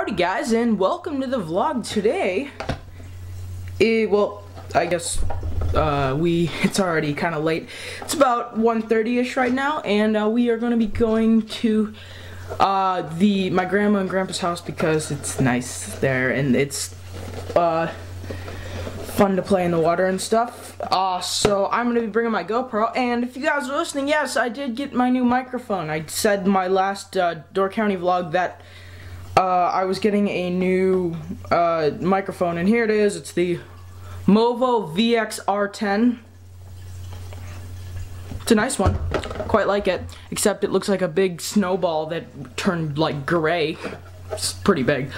Howdy guys, and welcome to the vlog today. Well, I guess it's already kind of late. It's about 1:30ish right now, and we are going to be going to my grandma and grandpa's house because it's nice there and it's fun to play in the water and stuff. So I'm going to be bringing my GoPro, and if you guys are listening, yes, I did get my new microphone. I said my last Door County vlog that I was getting a new microphone, and here it is. It's the Movo VXR10. It's a nice one. Quite like it, except it looks like a big snowball that turned like gray. It's pretty big.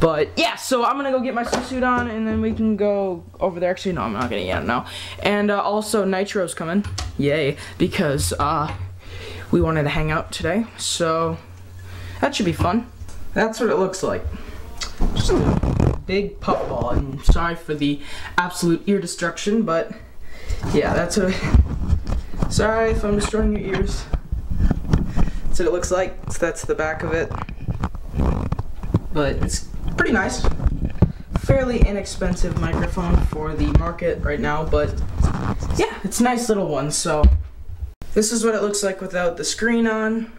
But yeah, so I'm gonna go get my swimsuit on, and then we can go over there. Actually, no, I'm not gonna yet, no. And also, Nitro's coming. Yay, because we wanted to hang out today, so that should be fun. That's what it looks like. Just a big puff ball. I'm sorry for the absolute ear destruction, but yeah, that's what sorry if I'm destroying your ears. That's what it looks like. So that's the back of it. But it's pretty nice. Fairly inexpensive microphone for the market right now, but yeah, it's a nice little one. So this is what it looks like without the screen on.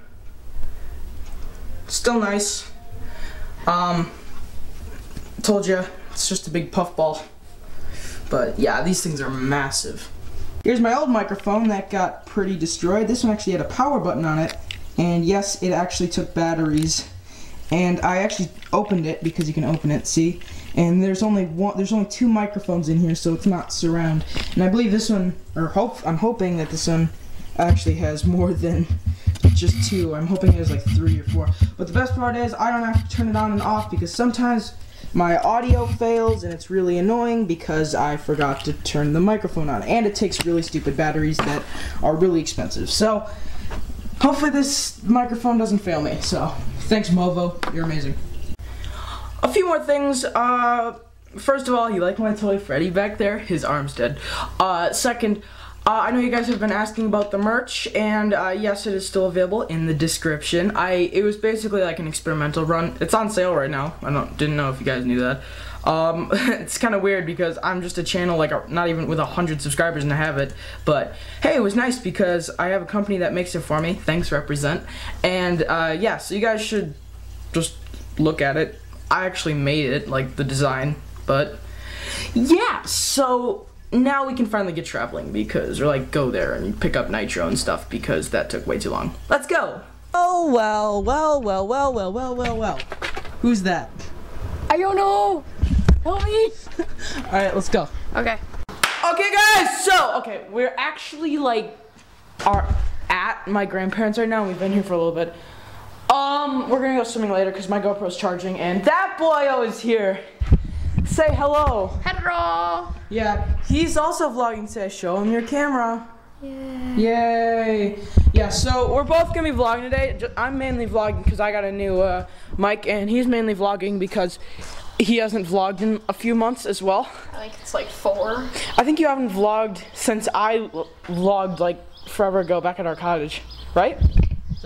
Still nice. Told you, it's just a big puffball. But yeah, these things are massive. Here's my old microphone that got pretty destroyed. This one actually had a power button on it, and yes, it actually took batteries. And I actually opened it because you can open it, see? And there's only two microphones in here, so it's not surround. And I believe this one, or I'm hoping that this one actually has more than just two. I'm hoping it has like three or four. But the best part is I don't have to turn it on and off, because sometimes my audio fails and it's really annoying because I forgot to turn the microphone on, and it takes really stupid batteries that are really expensive. So hopefully this microphone doesn't fail me. So thanks, Movo, you're amazing. A few more things. First of all, you like my toy Freddy back there? His arm's dead. Second, I know you guys have been asking about the merch, and yes, it is still available in the description. It was basically like an experimental run. It's on sale right now. I didn't know if you guys knew that. It's kind of weird because I'm just a channel like not even with 100 subscribers, and I have it. But hey, it was nice because I have a company that makes it for me. Thanks, Represent. And yeah, so you guys should just look at it. I actually made it, like the design, but yeah, so now we can finally get traveling because, or like go there and pick up Nitro and stuff because that took way too long. Let's go! Oh well, well, well, well, well, well, well, well. Who's that? I don't know! Help me! Alright, let's go. Okay. Okay guys, so, okay, we're actually like, at my grandparents right now. We've been here for a little bit. We're gonna go swimming later because my GoPro's charging, and that boy is here. Say hello. Hello. Yeah, he's also vlogging today. Show him your camera. Yay. Yay. Yeah, so we're both gonna be vlogging today. I'm mainly vlogging because I got a new mic, and he's mainly vlogging because he hasn't vlogged in a few months as well. I think it's like 4. I think you haven't vlogged since I vlogged like forever ago back at our cottage, right?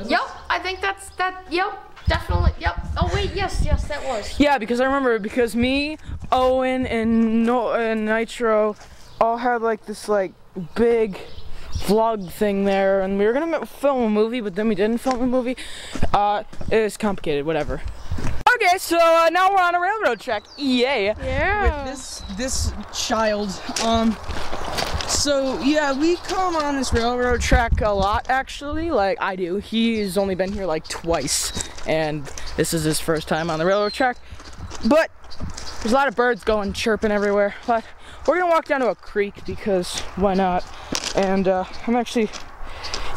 Yep, I think that's that. Yep. Definitely, yep. Oh wait, yes, yes, that was. Yeah, because I remember, because me, Owen, and Nitro all had like this like big vlog thing there, and we were gonna film a movie, but then we didn't film a movie. It was complicated, whatever. Okay, so now we're on a railroad track. Yay. Yeah. With this child. So yeah, we come on this railroad track a lot actually, like I do. He's only been here like twice, and this is his first time on the railroad track. But there's a lot of birds going chirping everywhere, but we're gonna walk down to a creek because why not? And I'm actually,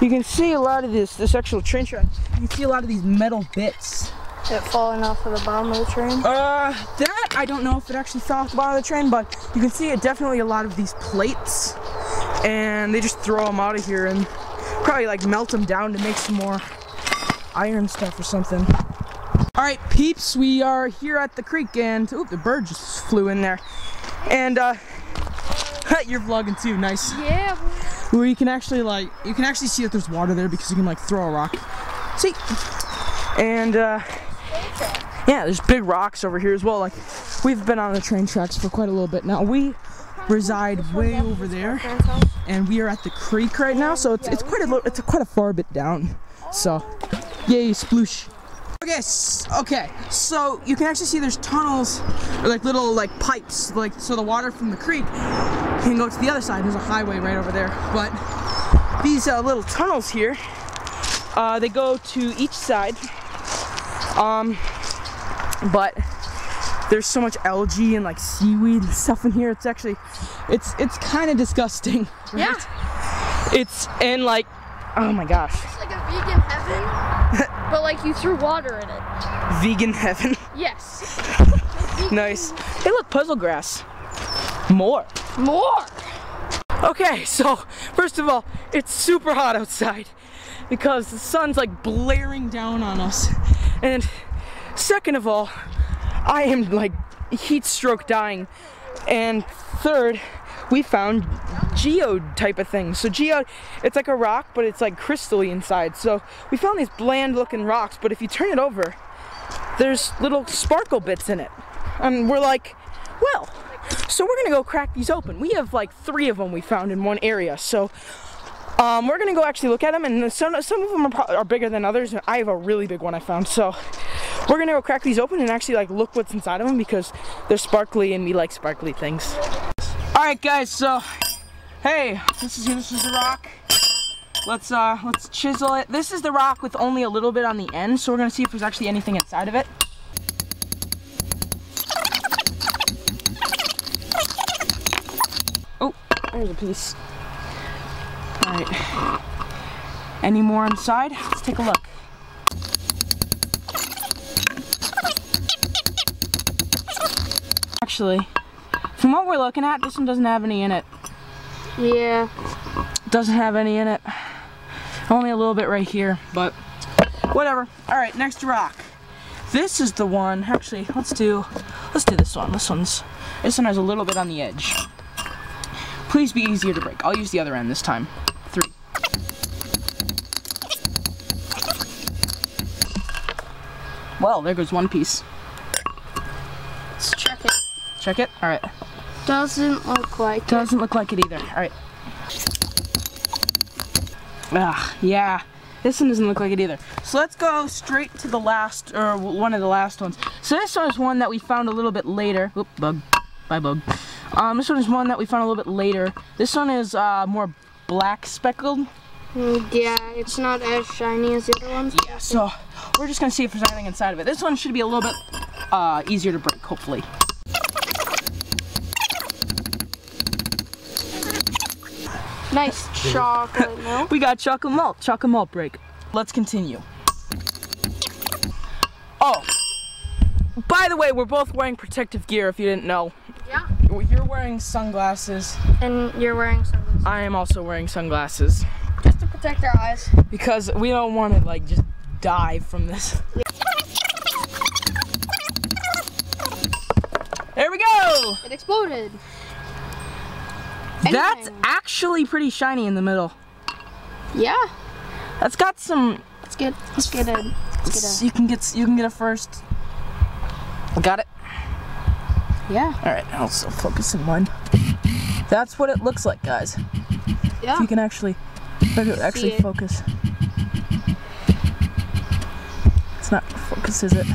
you can see a lot of this actual train track. You can see a lot of these metal bits. Is it falling off of the bottom of the train? That I don't know if it actually fell off the bottom of the train, but you can see it definitely a lot of these plates, and they just throw them out of here and probably like melt them down to make some more iron stuff or something. All right, peeps, we are here at the creek, and oop, the bird just flew in there. And you're vlogging too, nice. Yeah. Where you can actually like, you can actually see that there's water there because you can like throw a rock. See. And Yeah, there's big rocks over here as well. Like, we've been on the train tracks for quite a little bit now. We reside way over there, and we are at the creek right now, so it's quite a far bit down. So, yay, sploosh. Okay, so you can actually see there's tunnels, or like little like pipes, like so the water from the creek can go to the other side. There's a highway right over there, but these little tunnels here, they go to each side. But there's so much algae and like seaweed and stuff in here. It's actually, it's kind of disgusting. Right? Yeah. It's and like, oh my gosh. It's like a vegan heaven, but like you threw water in it. Vegan heaven. Yes. Nice. Hey, look, puzzle grass. More. Okay, so first of all, it's super hot outside because the sun's like blaring down on us, and second of all, I am like heat stroke dying, and third, we found geode type of thing. So geode, it's like a rock, but it's like crystally inside. So we found these bland looking rocks, but if you turn it over, there's little sparkle bits in it, and we're like, well, so we're gonna go crack these open. We have like 3 of them we found in one area, so we're gonna go actually look at them, and some of them are bigger than others. I have a really big one I found, so we're gonna go crack these open and actually like look what's inside of them, because they're sparkly and we like sparkly things. All right, guys. So, hey, this is the rock. Let's chisel it. This is the rock with only a little bit on the end, so we're gonna see if there's actually anything inside of it. Oh, there's a piece. All right. Any more inside? Let's take a look. Actually, from what we're looking at, this one doesn't have any in it. Yeah. Doesn't have any in it. Only a little bit right here, but whatever. All right, next rock. This is the one. Actually, let's do this one. This one has a little bit on the edge. Please be easier to break. I'll use the other end this time. 3. Well, there goes one piece. Let's check it. Check it? All right. Doesn't look like it either. All right. Ah, yeah. This one doesn't look like it either. So let's go straight to the last, or one of the last ones. So this one is one that we found a little bit later. Oop, bug. Bye, bug. This one is one that we found a little bit later. This one is more black speckled. Yeah, it's not as shiny as the other ones. Yeah, so we're just gonna see if there's anything inside of it. This one should be a little bit easier to break, hopefully. Nice chocolate milk. We got chocolate malt break. Let's continue. Oh, by the way, we're both wearing protective gear if you didn't know. Yeah. You're wearing sunglasses. And you're wearing sunglasses. I am also wearing sunglasses. Protect our eyes. Because we don't want to like just die from this. There we go! It exploded. Anything. That's actually pretty shiny in the middle. Yeah. That's got some. Let's get it. You can get a first. Got it? Yeah. Alright, I'll still focus in one. That's what it looks like, guys. Yeah. If you can actually focus. It's not focus, is it?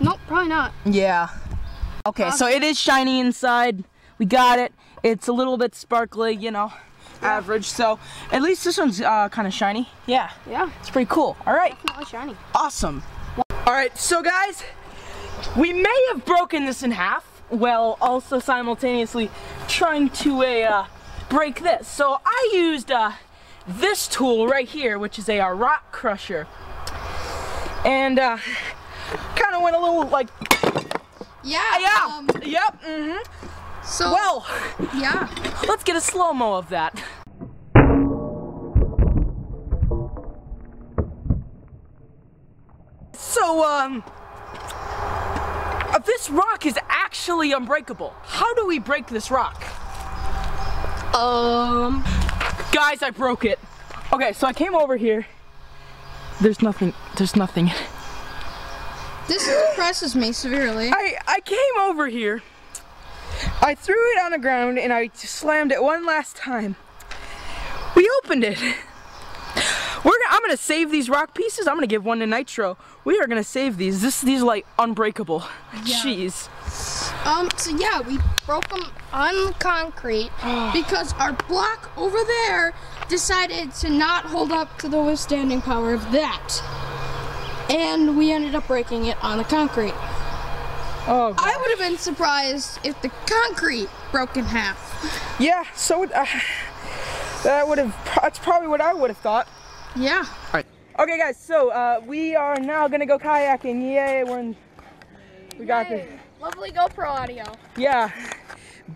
Nope, probably not. Yeah. Okay, so it is shiny inside. We got it. It's a little bit sparkly, you know, average. So at least this one's kind of shiny. Yeah. Yeah. It's pretty cool. All right. Definitely shiny. Awesome. All right, so guys, we may have broken this in half while also simultaneously trying to break this. So I used this tool right here, which is a rock crusher, and kind of went a little like, So well, yeah. Let's get a slow-mo of that. So this rock is actually unbreakable. How do we break this rock? Guys, I broke it. Okay, so I came over here. There's nothing. This depresses me severely. I came over here, I threw it on the ground, and I slammed it one last time. We opened it. I'm gonna save these rock pieces. I'm gonna give one to Nitro. We are gonna save these. These are like unbreakable. Yeah. Jeez. So yeah, we broke them on concrete because our block over there decided to not hold up to the withstanding power of that. And we ended up breaking it on the concrete. Oh, gosh. I would have been surprised if the concrete broke in half. Yeah, so that's probably what I would have thought. Yeah. All right. Okay, guys, so we are now gonna go kayaking. Yay, we got the lovely GoPro audio. Yeah.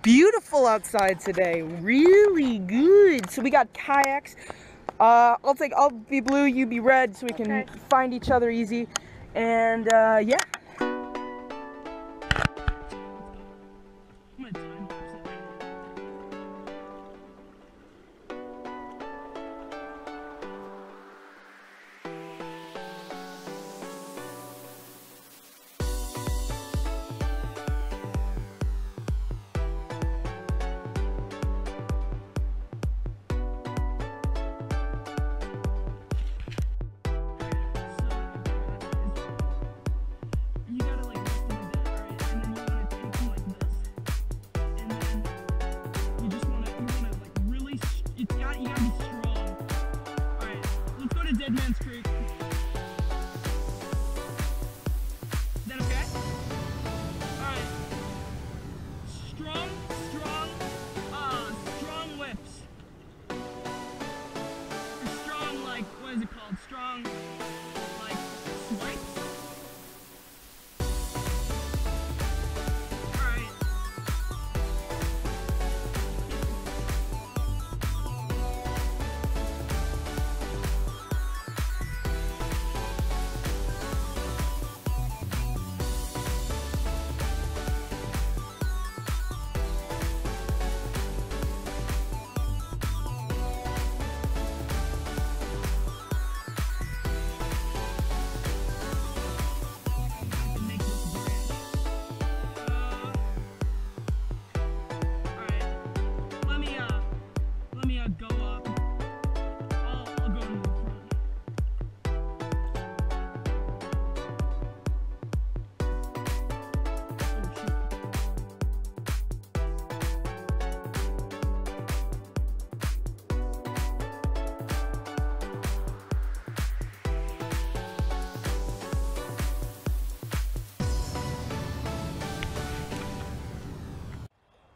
Beautiful outside today. Really good. So we got kayaks. I'll be blue, you be red, so we can find each other easy. And yeah.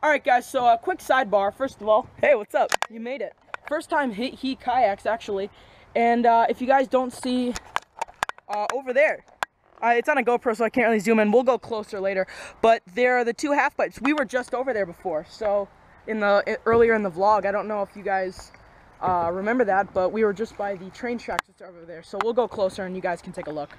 Alright guys, so a quick sidebar. First of all, hey, what's up? You made it. First time he kayaks, actually. And if you guys don't see over there, it's on a GoPro so I can't really zoom in. We'll go closer later. But there are the two half pipes. We were just over there before. So earlier in the vlog, I don't know if you guys remember that, but we were just by the train tracks that's over there. So we'll go closer and you guys can take a look.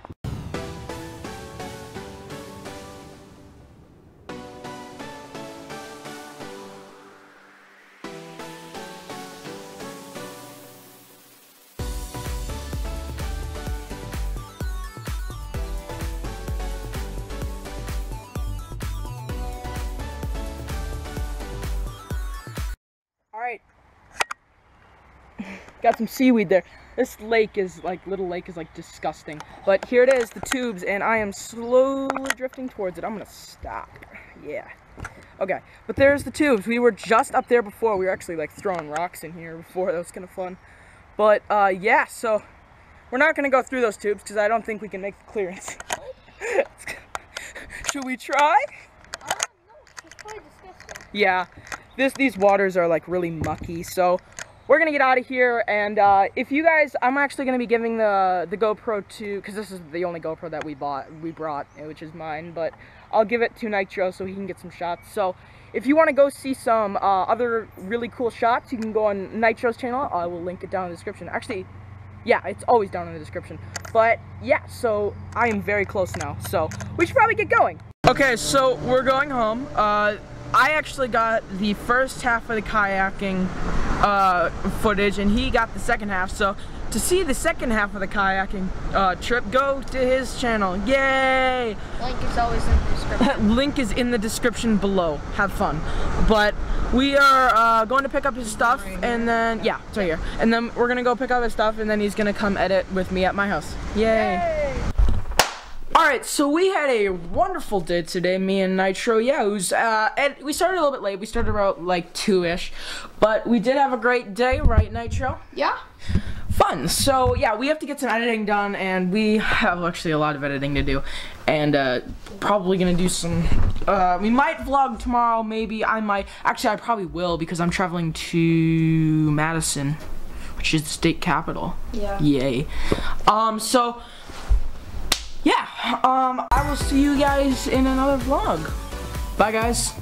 Got some seaweed there. This lake is like, little lake is like disgusting. But here it is, the tubes, and I am slowly drifting towards it. I'm gonna stop. Yeah. Okay, but there's the tubes. We were just up there before. We were actually like throwing rocks in here before. That was kind of fun. But yeah, so we're not gonna go through those tubes because I don't think we can make the clearance. Should we try? No, it's probably disgusting. Yeah, these waters are like really mucky, so we're gonna get out of here, and if you guys, I'm actually gonna be giving the GoPro to, because this is the only GoPro that we brought, which is mine, but I'll give it to Nitro so he can get some shots. So if you want to go see some other really cool shots, you can go on Nitro's channel. I will link it down in the description. Actually, yeah, it's always down in the description. But yeah, so I am very close now, so we should probably get going. Okay, so we're going home. I actually got the first half of the kayaking footage, and he got the second half, so To see the second half of the kayaking trip, go to his channel. Yay! Link is always in the description. Link is in the description below. Have fun. But we are going to pick up his stuff, and then, yeah, it's right here. And then we're gonna go pick up his stuff, and then he's gonna come edit with me at my house. Yay! Yay. Alright, so we had a wonderful day today, me and Nitro. Yeah, and we started a little bit late. We started about like 2-ish, but we did have a great day, right, Nitro? Yeah. Fun. So yeah, we have to get some editing done, and we have actually a lot of editing to do, and probably gonna do some. We might vlog tomorrow, maybe. I might. Actually, I probably will because I'm traveling to Madison, which is the state capital. Yeah. Yay. So. Yeah, I will see you guys in another vlog. Bye, guys.